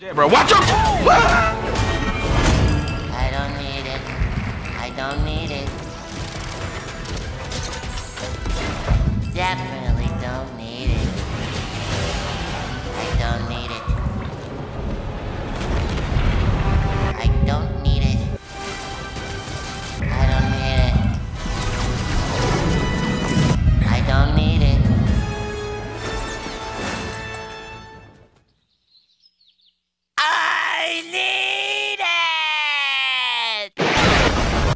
Yeah, bro, watch out! I don't need it. I don't need it. Definitely don't need it. I don't need it. I don't need it. I don't need it. I don't need it.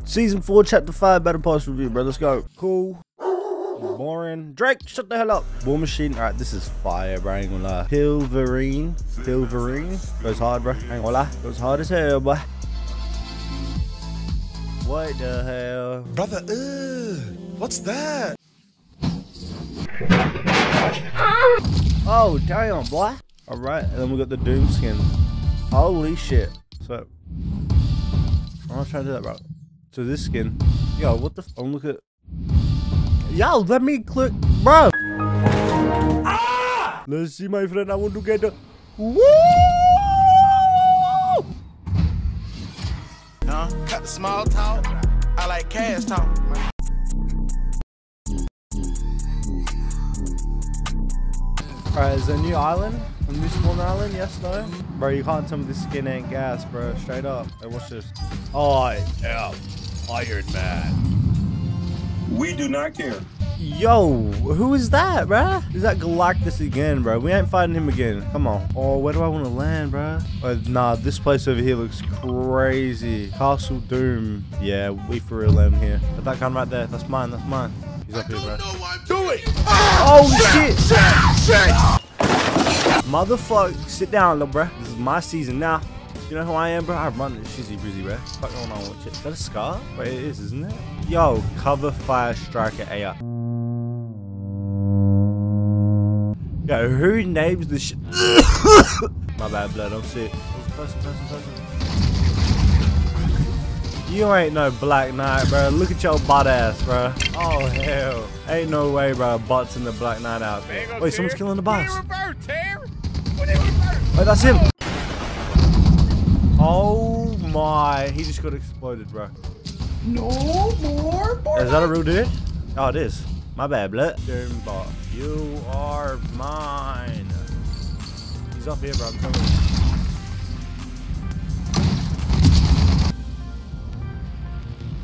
Season 4, Chapter 5, Battle Pass review, bro. Let's go. Cool. Boring. Drake, shut the hell up. War Machine. Alright, this is fire, bro. I ain't gonna lie. Wolverine. Wolverine. Goes hard, bro. I ain't gonna lie. Goes hard as hell, boy. What the hell? Brother, what's that? Oh, damn, boy. Alright, and then we got the Doom skin. Holy shit. So, I'm not trying to do that, bro. So this skin, yo, what the f, I'm looking at, yo, let me click, bro. Ah! Let's see, my friend, I want to get the, woo! Huh? Cut the small talk, I like cash talk. Alright, is there a new island? A new spawn island, yes, no? Bro, you can't tell me this skin ain't gas, bro, straight up. Hey, watch this. I am Iron Man. We do not care. Yo, who is that, bruh? Is that Galactus again, bro? We ain't fighting him again. Come on. Oh, where do I want to land, bruh? Oh, nah, this place over here looks crazy. Castle Doom. Yeah, we for real land here. But that gun right there, that's mine, that's mine. He's up here, bruh. Do it! Oh, shit! Shit! Motherfucker, sit down, little bruh. This is my season now. You know who I am, bro? I run this shizzy brizzy, bro. Fuck on, I watch it. Is that a scar? Wait, it is, isn't it? Yo, cover fire striker AI. Yo, who names this shit? My bad, blood. I'm sick. Person. You ain't no Black Knight, bro. Look at your butt ass, bro. Oh, hell. Ain't no way, bro. Bots in the Black Knight out there. Wait, someone's killing the boss. Wait, that's him. Oh my, he just got exploded, bro. No more, boy. Is that a real dude? Oh, it is. My bad, blood. Doombot, you are mine. He's up here, bro. I'm coming.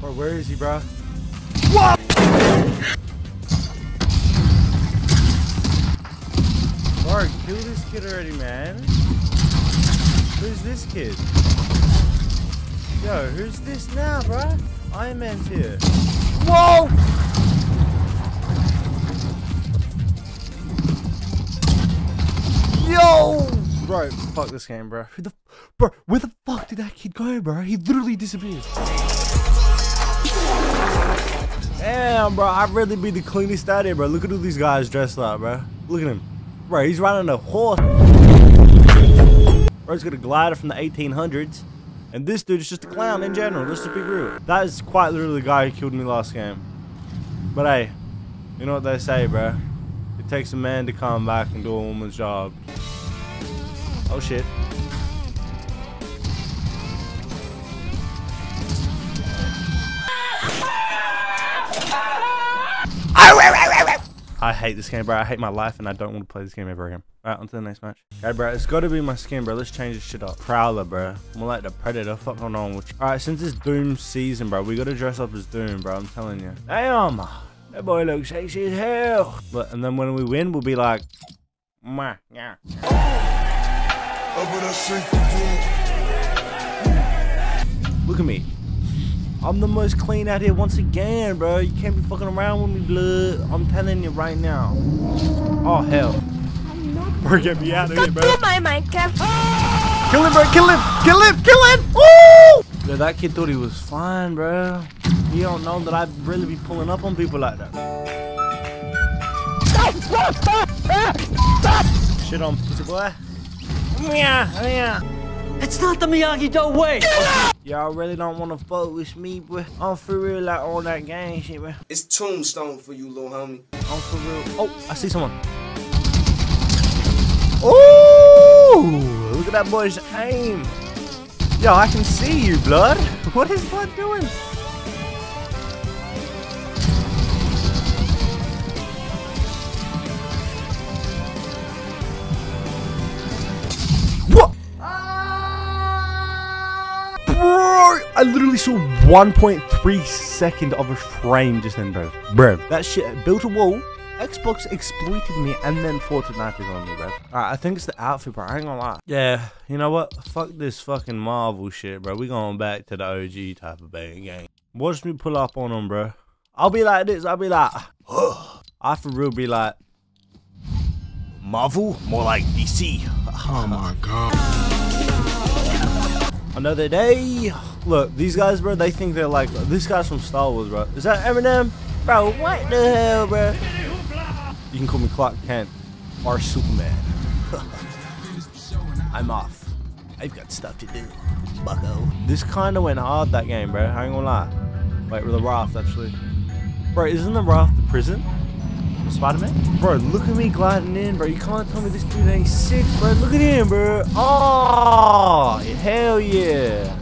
Bro, where is he, bro? What? Bro, kill this kid already, man. Who's this kid? Yo, who's this now, bruh? Iron Man's here. Whoa! Yo! Bro, fuck this game, bro. Who the, bro, where the fuck did that kid go, bro? He literally disappeared. Damn, bro, I'd rather be the cleanest out here, bro. Look at all these guys dressed up, bro. Look at him. Bro, he's riding a horse. Bro's got a glider from the 1800s, and this dude is just a clown in general, let's just be real. That is quite literally the guy who killed me last game. But hey, you know what they say, bro. It takes a man to come back and do a woman's job. Oh shit. I hate this game, bro. I hate my life, and I don't want to play this game ever again. All right, on to the next match. Okay, bro, it's got to be my skin, bro. Let's change this shit up. Prowler, bro. More like the Predator. Fuck going on with you. All right, since it's Doom season, bro, we got to dress up as Doom, bro. I'm telling you. Damn, that boy looks sexy as hell. But, and then when we win, we'll be like, meh, yeah. Look at me. I'm the most clean out here once again, bro. You can't be fucking around with me, blood. I'm telling you right now. Oh, hell. Bro, get me out of here, bro. Don't do my Minecraft. Kill him, bro. Kill him. Kill him. Kill him. Ooh! Yo, that kid thought he was fine, bro. He don't know that I'd really be pulling up on people like that. Stop. Stop. Stop. Shit on, pussy boy. Yeah, yeah. It's not the Miyagi-Do way! Y'all really don't want to fuck with me, bro. I'm for real like all that gang shit, bro. It's Tombstone for you, little homie. I'm for real. Oh, I see someone. Ooh! Ooh, look at that boy's aim. Yo, I can see you, Blood. What is Blood doing? What? Ah! Bro, I literally saw 1.3 seconds of a frame just then, bro. Bro, that shit built a wall. Xbox exploited me, and then Fortnite is on me, bro. Alright, I think it's the outfit, bro. I ain't gonna lie. Yeah, you know what? Fuck this fucking Marvel shit, bro. We going back to the OG type of bang game. Watch me pull up on them, bro. I'll be like this. I'll be like... I for real be like... Marvel? More like DC. Oh my god. Another day. Look, these guys, bro, they think they're like... This guy's from Star Wars, bro. Is that Eminem? Bro, what the hell, bro? You can call me Clark Kent or Superman. I'm off. I've got stuff to do, bucko. This kind of went hard, that game, bro. I ain't gonna lie. Wait, with the raft, actually. Bro, isn't the raft the prison? Spider-Man? Bro, look at me gliding in, bro. You can't tell me this dude ain't sick, bro. Look at him, bro. Oh, hell yeah.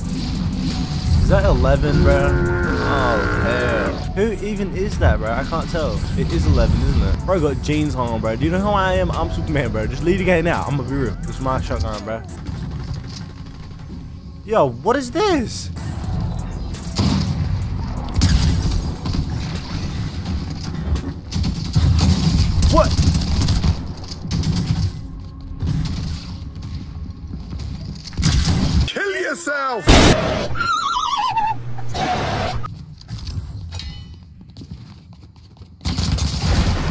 Is that 11, bro? Oh, hell. Who even is that, bro? I can't tell. It is 11, isn't it? Bro, I got jeans on, bro. Do you know who I am? I'm Superman, bro. Just leave the game now. I'm gonna be real. It's my shotgun, bro. Yo, what is this? What? Kill yourself!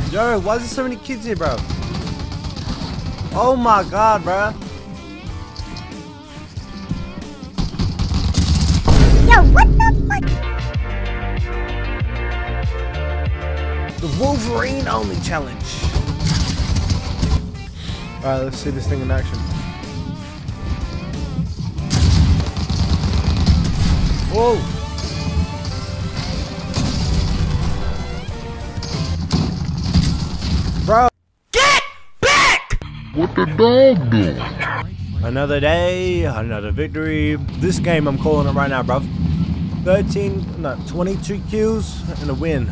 Yo, why is there so many kids here, bro? Oh my god, bro. Yo, what the fuck? The Wolverine only challenge. Alright, let's see this thing in action. Whoa. What the dog do? Another day, another victory. This game, I'm calling it right now, bruv. 22 kills and a win.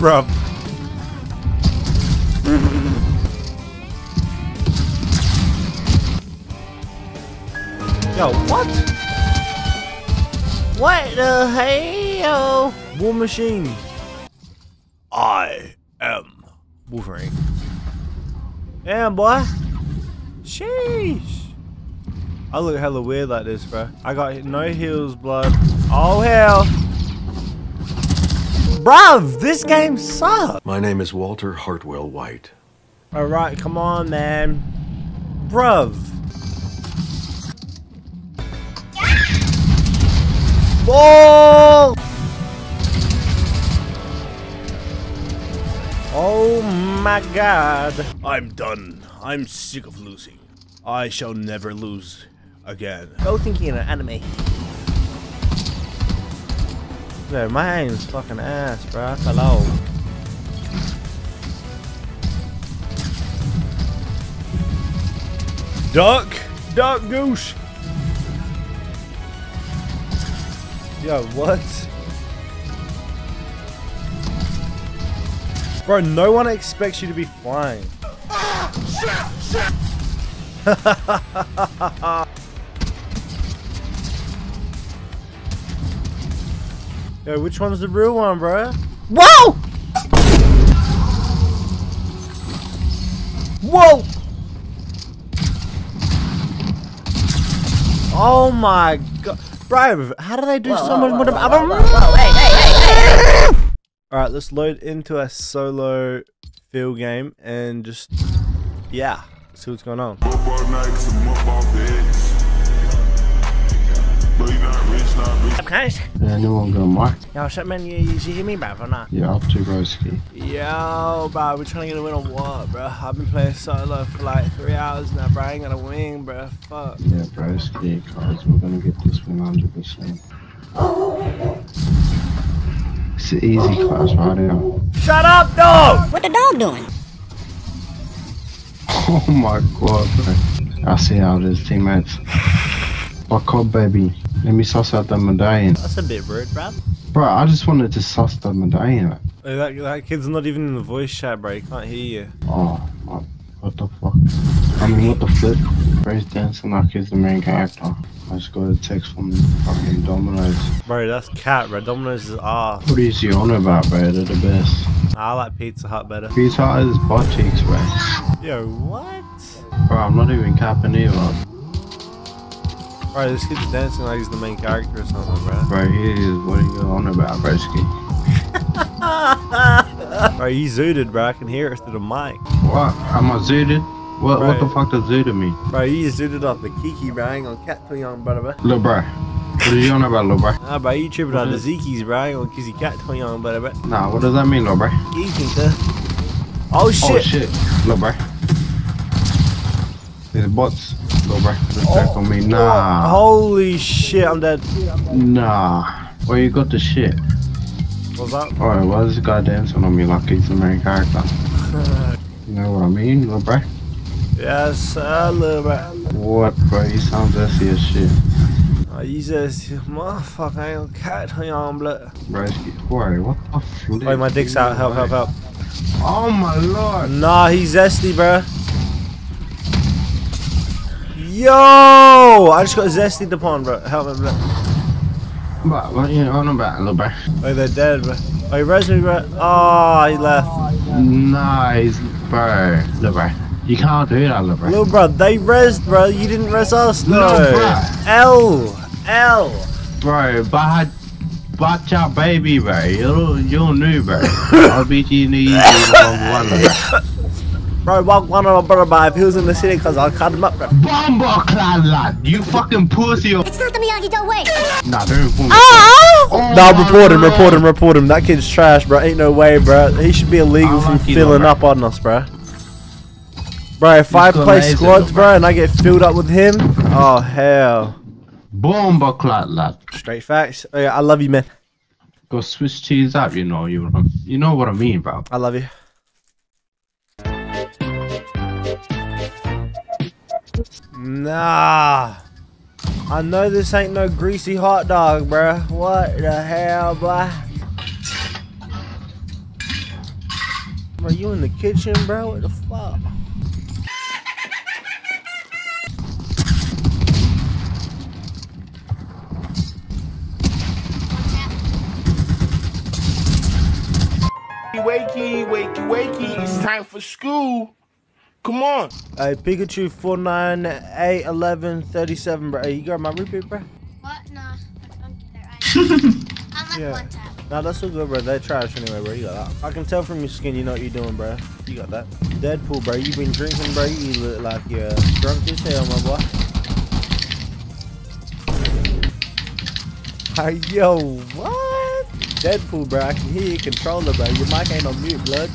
Bruv. Yo, what? What the hell? War Machine. I am Wolverine. Damn, boy. Sheesh. I look hella weird like this, bro. I got no heals, Blood. Oh, hell. Bruv, this game sucks. My name is Walter Hartwell White. All right, come on, man. Bruv. Whoa. Oh my god. I'm done. I'm sick of losing. I shall never lose again. Go thinking of an anime. Dude, my aim's fucking ass, bro. Hello. Duck! Duck goose! Yo, what? Bro, no one expects you to be flying. Yo, which one's the real one, bro? Whoa! Whoa! Oh my god. Bro, how did I do so much more? Hey, hey, hey! Alright, let's load into a solo field game and just, yeah, see what's going on. Up, guys? Yeah, no one going, Mike. Yo, what's up, man? You hear me, bruv, or not? Yeah, up to broski. Yo, bro, we're trying to get a win on what, bro? I've been playing solo for like 3 hours now, bro. I ain't gonna win, bro. Fuck. Yeah, broski, guys, we're gonna get this 100%. It's an easy class right now. Shut up, dog! What the dog doing? Oh my god, bro. I see how his teammates. Fuck up, baby. Let me suss out the medallion. That's a bit rude, bro. Bro, I just wanted to suss the medallion. Hey, that kid's not even in the voice chat, bro. He can't hear you. Oh, what the fuck? I mean, what the flip? Brace dancing like he's the main character. I just got a text from fucking Domino's. Bro, that's cat, bro. Domino's is ass. What is you on about, bro? They're the best. I like Pizza Hut better. Pizza Hut is butt cheeks, bro. Yo, what? Bro, I'm not even capping either. Bro, this kid's dancing like he's the main character or something, bro. Bro, he is. What are you on about, bro? Bro, you zooted, bro. I can hear it through the mic. What? Am I zooted? What, bro, what the fuck does zooted mean? Bro, you zooted off the kiki, bro. I ain't gonna cat too young, brother. Lil bro. What are you on about, lil bro? Nah, bro, you tripping on the zikis, bro. I ain't gonna kiss your cat too young, brother. Nah, what does that mean, lil bro? Oh shit. Oh shit, lil bro. There's bots, lil bro. Attack on me, nah. Holy shit, I'm dead. Nah. Well, you got the shit. What's up? Alright, why is this guy dancing on me like he's the main character? You know what I mean, lil bro? Yes, I love it. What, bro? You sound zesty as shit. Oh, you zesty motherfucker. I ain't gonna cut on blood. Bro, worry. What the flip? Wait, my dick's out. Help, help, help. Oh my lord. Nah, he's zesty, bro. Yo! I just got zesty upon, bro. Help me, bro. What are you on about, little bro? Oh, they're dead, bro. Oh, you raised me, bro. Oh, he left. Nice, bro. Little bro. You can't do that, little bro. Little bro, they rezzed, bro. You didn't rezz us, bro. L. Bro, but your baby, bro. You're new, bro. I'll beat you in the easy one. Bro, walk one on my brother, bro. If he was in the city, cause I'll cut him up, bro. Bombo clad lad, you fucking pussy. It's not the Miyagi-Do way. Nah, don't report me. Oh, nah, report him. That kid's trash, bro. Ain't no way, bro. He should be illegal from filling up on us, bro. Bro, if I play squads, bro, and I get filled up with him, oh hell. Bomba clat lad. Straight facts. Oh, yeah, I love you, man. Go Swiss cheese up, you know what I mean, bro. I love you. Nah, I know this ain't no greasy hot dog, bro. What the hell, bro? Bro, you in the kitchen, bro? What the fuck? Wakey, wakey, wakey, it's time for school. Come on. Hey, Pikachu 49811137, bro. Hey, you got my repeat, bro? What? Nah, I don't get it right. I'm like one tap. Nah, that's so good, bro. They're trash anyway, bro. You got that. I can tell from your skin you know what you're doing, bro. You got that. Deadpool, bro. You been drinking, bro. You look like you're drunk as hell, my boy. Hey, yo, what? Deadpool, bro, I can hear your controller, bro. Your mic ain't on mute, blood.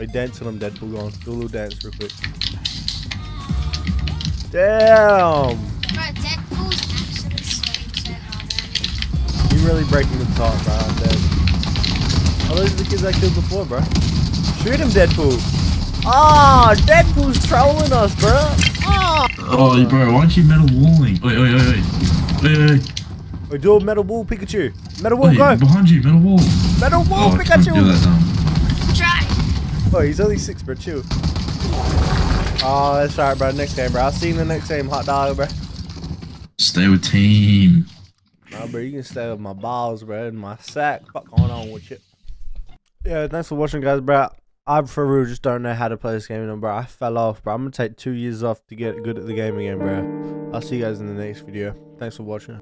Wait, dance with him, Deadpool. Go on, do a little dance real quick. Damn! Bro, Deadpool's actually sweating so hard. You're really breaking the top, bro. I'm dead. Oh, those are the kids I killed before, bro. Shoot him, Deadpool. Ah, oh, Deadpool's trolling us, bro. Oh. Oh, bro, why don't you metal walling? Wait. We do a metal wall, Pikachu. Metal wall, go. Behind you, metal wall. Metal wall, oh, Pikachu. Do that now. Try. Oh, he's only 6, bro. Chill. Oh, that's right, bro. Next game, bro. I'll see you in the next game, hot dog, bro. Stay with team. Nah, bro, you can stay with my balls, bro, and my sack. Fuck going on with you. Yeah, thanks for watching, guys, bro. I for real just don't know how to play this game anymore, bro. I fell off, bro. I'm gonna take 2 years off to get good at the game again, bro. I'll see you guys in the next video. Thanks for watching.